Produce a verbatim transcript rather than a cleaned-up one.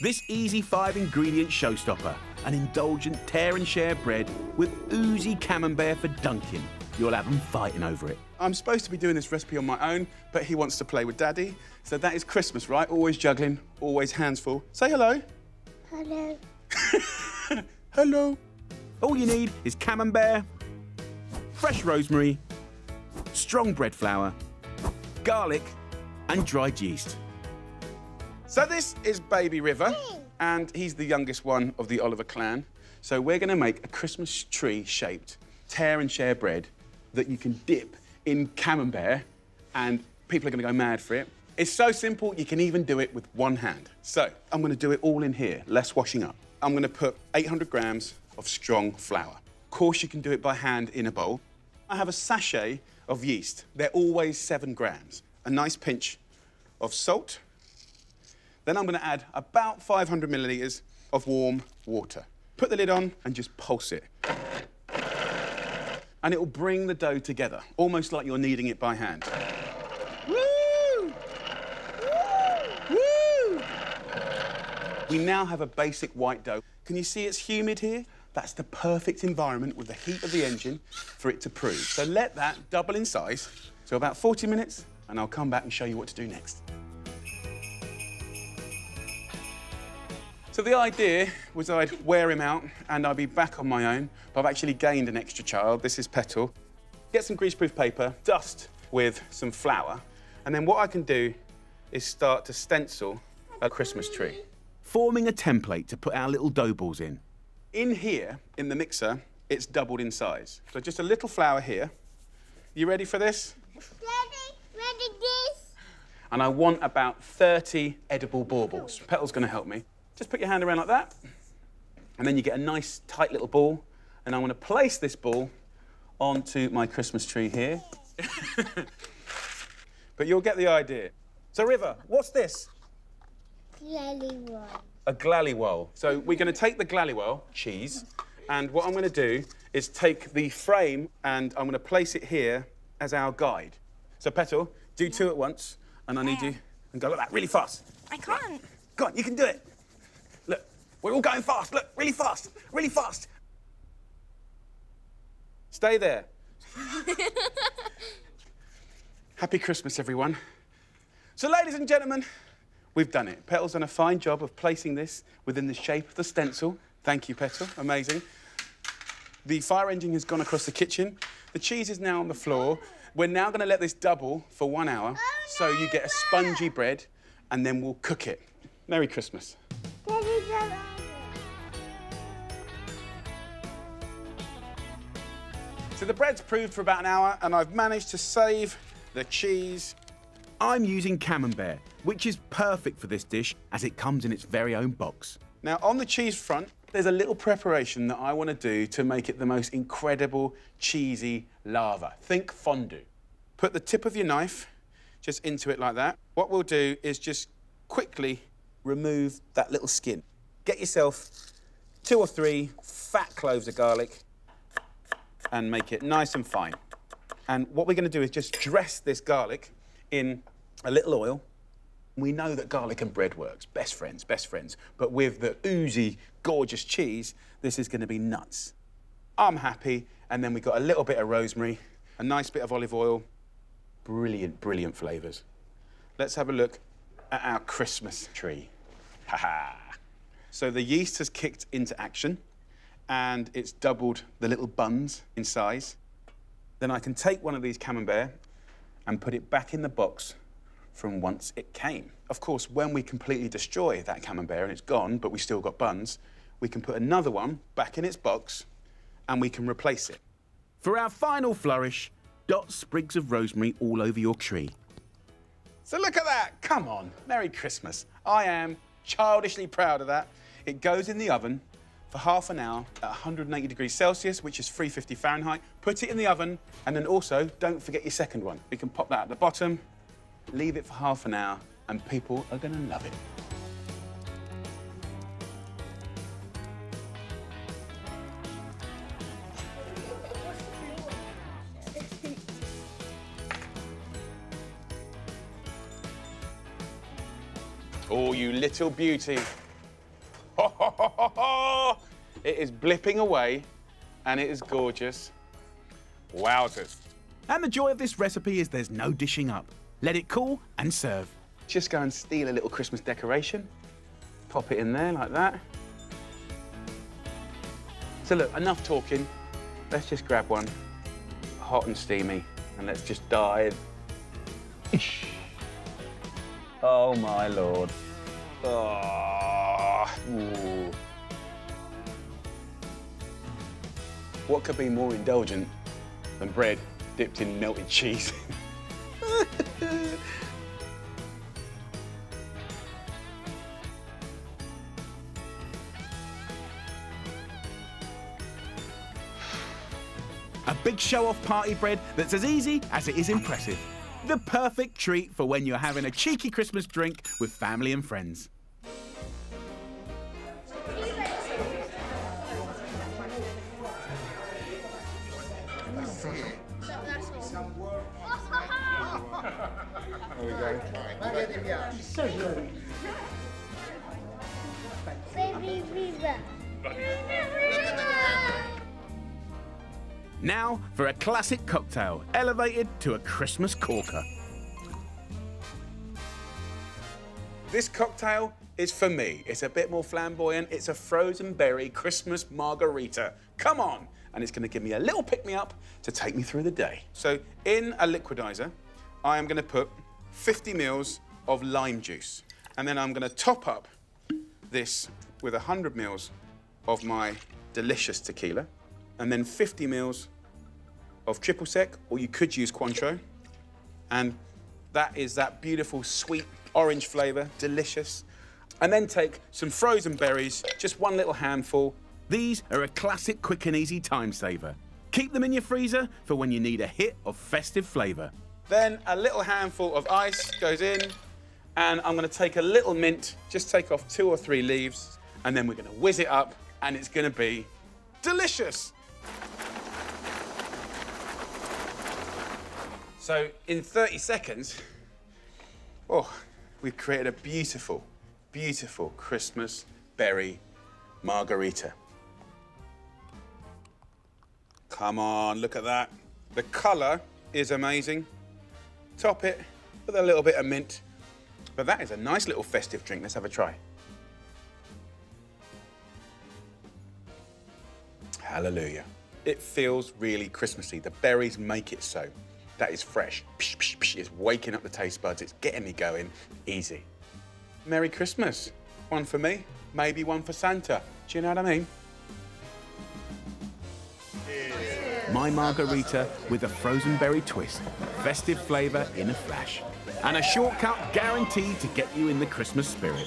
This easy five-ingredient showstopper, an indulgent tear-and-share bread with oozy camembert for dunking. You'll have them fighting over it. I'm supposed to be doing this recipe on my own, but he wants to play with Daddy. So that is Christmas, right? Always juggling, always hands full. Say hello. Hello. Hello. All you need is camembert, fresh rosemary, strong bread flour, garlic, and dried yeast. So this is Baby River, and he's the youngest one of the Oliver clan. So we're gonna make a Christmas tree-shaped tear and share bread that you can dip in camembert, and people are gonna go mad for it. It's so simple, you can even do it with one hand. So I'm gonna do it all in here, less washing up. I'm gonna put eight hundred grams of strong flour. Of course, you can do it by hand in a bowl. I have a sachet of yeast. They're always seven grams. A nice pinch of salt. Then I'm going to add about five hundred millilitres of warm water. Put the lid on and just pulse it. And it will bring the dough together, almost like you're kneading it by hand. Woo! Woo! Woo! We now have a basic white dough. Can you see it's humid here? That's the perfect environment with the heat of the engine for it to prove. So let that double in size to about forty minutes, and I'll come back and show you what to do next. So the idea was I'd wear him out and I'd be back on my own, but I've actually gained an extra child. This is Petal. Get some greaseproof paper, dust with some flour, and then what I can do is start to stencil a Christmas tree. Forming a template to put our little dough balls in. In here, in the mixer, it's doubled in size. So just a little flour here. You ready for this? Ready, ready this. And I want about thirty edible baubles. Petal's gonna help me. Just put your hand around like that, and then you get a nice, tight little ball. And I want to place this ball onto my Christmas tree here. But you'll get the idea. So, River, what's this? Glallywall. A glallywall. So we're going to take the glallywall, cheese, and what I'm going to do is take the frame and I'm going to place it here as our guide. So, Petal, do two at once, and I need you... And go like that, really fast. I can't. Go on, you can do it. We're all going fast, look, really fast, really fast. Stay there. Happy Christmas, everyone. So, ladies and gentlemen, we've done it. Petal's done a fine job of placing this within the shape of the stencil. Thank you, Petal, amazing. The fire engine has gone across the kitchen. The cheese is now on the floor. We're now gonna let this double for one hour, oh, so no, you get a spongy no. bread, and then we'll cook it. Merry Christmas. So the bread's proved for about an hour, and I've managed to save the cheese. I'm using camembert, which is perfect for this dish as it comes in its very own box. Now, on the cheese front, there's a little preparation that I want to do to make it the most incredible cheesy lava. Think fondue. Put the tip of your knife just into it like that. What we'll do is just quickly remove that little skin. Get yourself two or three fat cloves of garlic and make it nice and fine. And what we're going to do is just dress this garlic in a little oil. We know that garlic and bread works. Best friends, best friends. But with the oozy, gorgeous cheese, this is going to be nuts. I'm happy. And then we've got a little bit of rosemary, a nice bit of olive oil. Brilliant, brilliant flavours. Let's have a look at our Christmas tree. Ha-ha! So the yeast has kicked into action, and it's doubled the little buns in size. Then I can take one of these camembert and put it back in the box from whence it came. Of course, when we completely destroy that camembert and it's gone, but we still got buns, we can put another one back in its box and we can replace it. For our final flourish, dot sprigs of rosemary all over your tree. So look at that, come on, Merry Christmas. I am childishly proud of that. It goes in the oven for half an hour at one hundred eighty degrees Celsius, which is three hundred fifty Fahrenheit. Put it in the oven, and then also don't forget your second one. We can pop that at the bottom, leave it for half an hour, and people are gonna love it. Oh, you little beauty. ho, ho, ho, ho, ho. It is blipping away, and it is gorgeous. Wowzers. And the joy of this recipe is there's no dishing up. Let it cool and serve. Just go and steal a little Christmas decoration. Pop it in there like that. So look, enough talking. Let's just grab one, hot and steamy, and let's just dive. Oh, my Lord. Oh. Ooh. What could be more indulgent than bread dipped in melted cheese? A big show-off party bread that's as easy as it is impressive. The perfect treat for when you're having a cheeky Christmas drink with family and friends. There we go. Baby Viva. Now for a classic cocktail, elevated to a Christmas corker. This cocktail is for me. It's a bit more flamboyant. It's a frozen berry Christmas margarita. Come on! And it's going to give me a little pick-me-up to take me through the day. So in a liquidizer, I am going to put fifty mils of lime juice. And then I'm going to top up this with one hundred mils of my delicious tequila. And then fifty mils of triple sec, or you could use Cointreau. And that is that beautiful, sweet orange flavour, delicious. And then take some frozen berries, just one little handful. These are a classic quick and easy time saver. Keep them in your freezer for when you need a hit of festive flavour. Then a little handful of ice goes in, and I'm going to take a little mint, just take off two or three leaves, and then we're going to whiz it up, and it's going to be delicious. So in thirty seconds, oh, we've created a beautiful, beautiful Christmas berry margarita. Come on, look at that. The colour is amazing. Top it with a little bit of mint. But that is a nice little festive drink. Let's have a try. Hallelujah. It feels really Christmassy. The berries make it so. That is fresh. Psh, psh, psh. It's waking up the taste buds. It's getting me going. Easy. Merry Christmas. One for me, maybe one for Santa. Do you know what I mean? My margarita with a frozen berry twist, festive flavour in a flash, and a shortcut guaranteed to get you in the Christmas spirit.